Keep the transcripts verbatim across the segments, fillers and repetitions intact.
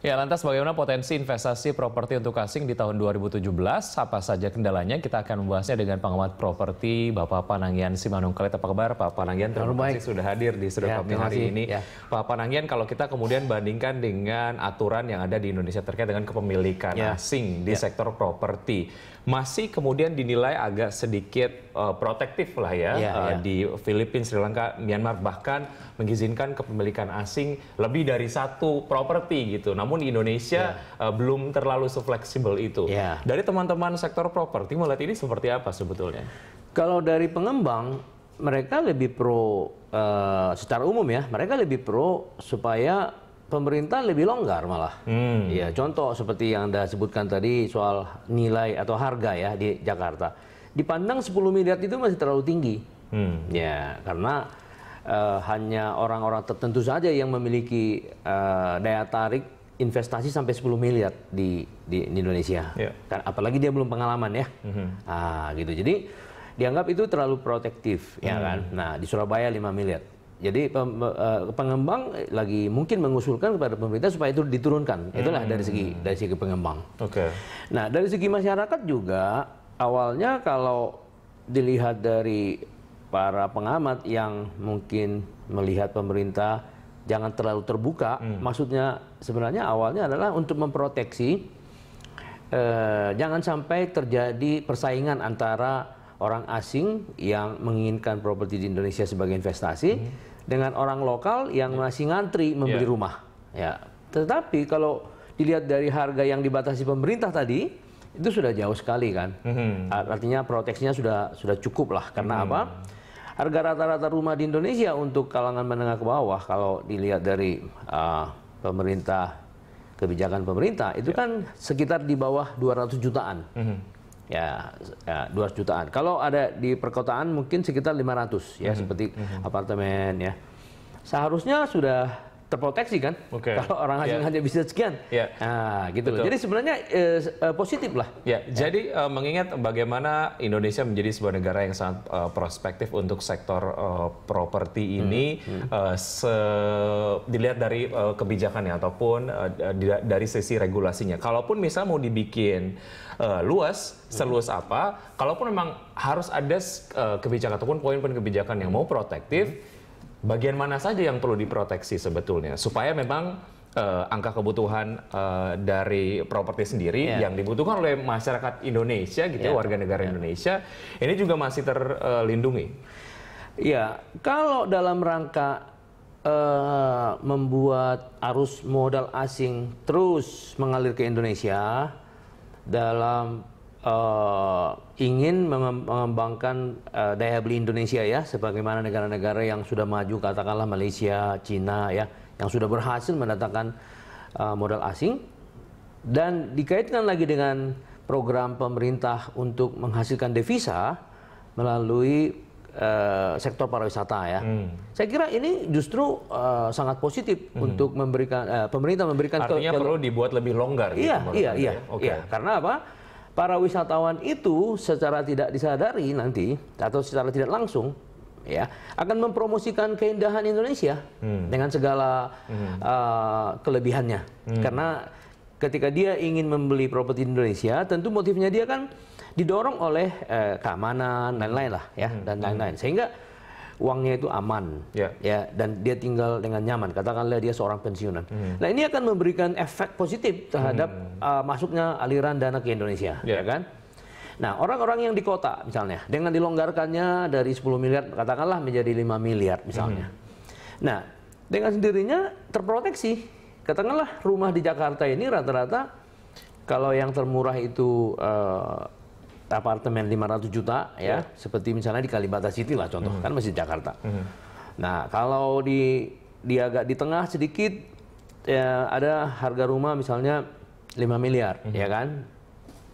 Ya, lantas bagaimana potensi investasi properti untuk asing di tahun dua ribu tujuh belas? Apa saja kendalanya? Kita akan membahasnya dengan pengamat properti Bapak Panangian Simanungkalit. Apa kabar Pak Panangian? Terima kasih sudah hadir di Studio ya, Kami hari ini. Ya. Pak Panangian, kalau kita kemudian bandingkan dengan aturan yang ada di Indonesia terkait dengan kepemilikan ya. asing di ya. sektor properti, masih kemudian dinilai agak sedikit uh, protektif lah ya, ya, uh, ya. di Filipina, Sri Lanka, Myanmar, bahkan mengizinkan kepemilikan asing lebih dari satu properti gitu. Namun di Indonesia yeah. uh, belum terlalu se-fleksibel itu. Yeah. Dari teman-teman sektor properti melihat ini seperti apa sebetulnya? Kalau dari pengembang, mereka lebih pro uh, secara umum ya, mereka lebih pro supaya pemerintah lebih longgar malah. Hmm. Ya, contoh seperti yang Anda sebutkan tadi soal nilai atau harga ya di Jakarta. Dipandang sepuluh miliar itu masih terlalu tinggi. Hmm. Ya, karena uh, hanya orang-orang tertentu saja yang memiliki uh, daya tarik investasi sampai sepuluh miliar di, di, di Indonesia, yeah. apalagi dia belum pengalaman ya, mm-hmm. ah gitu. Jadi dianggap itu terlalu protektif, mm. ya kan. Nah di Surabaya lima miliar. Jadi pengembang lagi mungkin mengusulkan kepada pemerintah supaya itu diturunkan. Itulah mm. dari segi dari segi pengembang. Oke. Okay. Nah dari segi masyarakat juga awalnya kalau dilihat dari para pengamat yang mungkin melihat pemerintah jangan terlalu terbuka, hmm. maksudnya sebenarnya awalnya adalah untuk memproteksi eh, jangan sampai terjadi persaingan antara orang asing yang menginginkan properti di Indonesia sebagai investasi hmm. dengan orang lokal yang masih ngantri membeli yeah. rumah. Ya, tetapi kalau dilihat dari harga yang dibatasi pemerintah tadi itu sudah jauh sekali kan, hmm. artinya proteksinya sudah sudah cukup lah karena hmm. apa? Harga rata-rata rumah di Indonesia untuk kalangan menengah ke bawah kalau dilihat dari uh, pemerintah, kebijakan pemerintah itu ya. kan sekitar di bawah dua ratus jutaan. Mm-hmm. Ya, ya dua ratus jutaan. Kalau ada di perkotaan mungkin sekitar lima ratus ya, mm-hmm. seperti mm-hmm. apartemen ya. Seharusnya sudah terproteksi kan? Okay. Kalau orang asing yeah. hanya bisa sekian. Yeah. Nah, gitu. Betul. Jadi sebenarnya eh, positif lah. Ya, ya. Jadi eh, mengingat bagaimana Indonesia menjadi sebuah negara yang sangat eh, prospektif untuk sektor eh, properti ini, hmm. Hmm. Eh, se dilihat dari eh, kebijakannya ataupun eh, dari sisi regulasinya. Kalaupun misal mau dibikin eh, luas, seluas hmm. apa, kalaupun memang harus ada eh, kebijakan ataupun poin-poin kebijakan yang mau protektif, hmm. bagian mana saja yang perlu diproteksi sebetulnya supaya memang uh, angka kebutuhan uh, dari properti sendiri yeah. yang dibutuhkan oleh masyarakat Indonesia gitu yeah. ya, warga negara yeah. Indonesia ini juga masih terlindungi. Uh, ya, kalau dalam rangka uh, membuat arus modal asing terus mengalir ke Indonesia dalam Uh, ingin mengembangkan uh, daya beli Indonesia ya, sebagaimana negara-negara yang sudah maju, katakanlah Malaysia, Cina ya, yang sudah berhasil mendatangkan uh, modal asing, dan dikaitkan lagi dengan program pemerintah untuk menghasilkan devisa melalui uh, sektor pariwisata ya. Hmm. Saya kira ini justru uh, sangat positif hmm. untuk memberikan uh, pemerintah memberikan. Artinya perlu dibuat lebih longgar. Iya, gitu, iya, iya, ya? okay. iya. Karena apa? Para wisatawan itu secara tidak disadari nanti atau secara tidak langsung ya akan mempromosikan keindahan Indonesia hmm. dengan segala hmm. uh, kelebihannya hmm. karena ketika dia ingin membeli properti Indonesia tentu motifnya dia kan didorong oleh uh, keamanan lain-lain lah ya hmm. dan lain-lain hmm. sehingga uangnya itu aman yeah. ya dan dia tinggal dengan nyaman, katakanlah dia seorang pensiunan. Mm. Nah ini akan memberikan efek positif terhadap mm. uh, masuknya aliran dana ke Indonesia yeah. ya kan. Nah orang-orang yang di kota misalnya dengan dilonggarkannya dari sepuluh miliar katakanlah menjadi lima miliar misalnya. Mm. Nah dengan sendirinya terproteksi, katakanlah rumah di Jakarta ini rata-rata kalau yang termurah itu uh, apartemen lima ratus juta ya, yeah. seperti misalnya di Kalibata City lah contoh, mm. kan masih Jakarta. Mm. Nah kalau di, di agak di tengah sedikit ya, ada harga rumah misalnya lima miliar, mm. ya kan?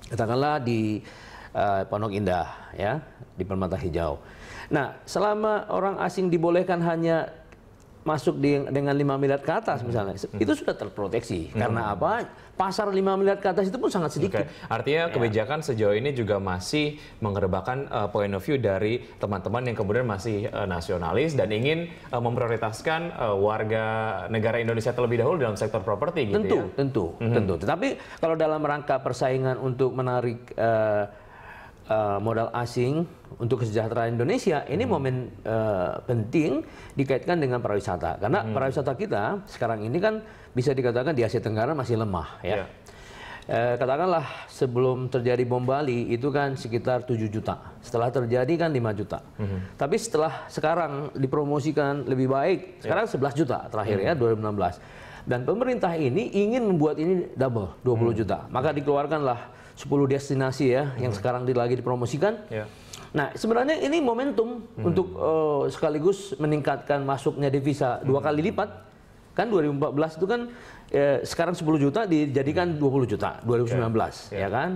Katakanlah di uh, Pondok Indah ya, di Permata Hijau. Nah selama orang asing dibolehkan hanya masuk di, dengan lima miliar ke atas misalnya, hmm. itu sudah terproteksi. Hmm. Karena apa? Pasar lima miliar ke atas itu pun sangat sedikit. Okay. Artinya kebijakan ya. sejauh ini juga masih mengerebahkan uh, point of view dari teman-teman yang kemudian masih uh, nasionalis dan ingin uh, memprioritaskan uh, warga negara Indonesia terlebih dahulu dalam sektor properti. Gitu tentu, ya? tentu, hmm. tentu. Tetapi kalau dalam rangka persaingan untuk menarik uh, Uh, modal asing untuk kesejahteraan Indonesia, ini hmm. momen uh, penting dikaitkan dengan pariwisata. Karena hmm. pariwisata kita sekarang ini kan bisa dikatakan di Asia Tenggara masih lemah ya. Yeah. Uh, katakanlah sebelum terjadi bom Bali itu kan sekitar tujuh juta. Setelah terjadi kan lima juta. Hmm. Tapi setelah sekarang dipromosikan lebih baik, sekarang yeah. sebelas juta terakhir hmm. ya dua ribu enam belas. Dan pemerintah ini ingin membuat ini double, dua puluh juta. Maka dikeluarkanlah sepuluh destinasi ya, hmm. yang sekarang lagi dipromosikan. Yeah. Nah, sebenarnya ini momentum hmm. untuk uh, sekaligus meningkatkan masuknya devisa hmm. dua kali lipat. Kan dua ribu empat belas itu kan eh, sekarang sepuluh juta dijadikan hmm. dua puluh juta, dua ribu sembilan belas yeah. ya kan.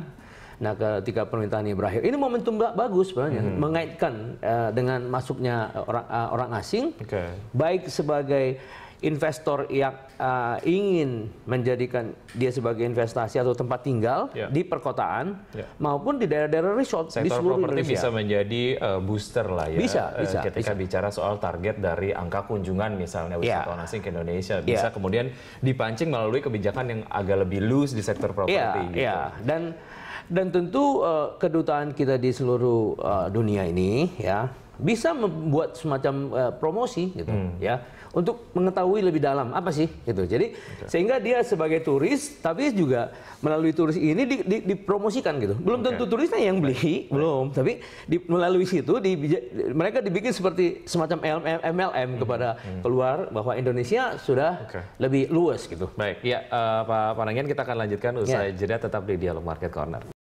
Nah, ketika pemerintahan ini berakhir, ini momentum bagus sebenarnya, hmm. mengaitkan uh, dengan masuknya orang uh, orang asing, okay. baik sebagai investor yang uh, ingin menjadikan dia sebagai investasi atau tempat tinggal yeah. di perkotaan yeah. maupun di daerah-daerah resort sektor di seluruh Indonesia. Sektor properti bisa menjadi uh, booster lah ya. Bisa, uh, bisa. Ketika bisa. bicara soal target dari angka kunjungan misalnya wisatawan yeah. asing ke Indonesia bisa yeah. kemudian dipancing melalui kebijakan yang agak lebih loose di sektor properti. Yeah, gitu. yeah. Dan dan tentu uh, kedutaan kita di seluruh uh, dunia ini ya bisa membuat semacam uh, promosi gitu hmm. ya, untuk mengetahui lebih dalam apa sih gitu. Jadi okay. sehingga dia sebagai turis tapi juga melalui turis ini di, di, dipromosikan gitu. Belum okay. tentu turisnya yang beli, okay. belum, tapi di, melalui situ di, mereka dibikin seperti semacam M L M hmm. kepada hmm. keluar bahwa Indonesia sudah okay. lebih luas gitu. Baik, ya uh, Pak Panangian, kita akan lanjutkan usai yeah. jeda, tetap di Dialog Market Corner.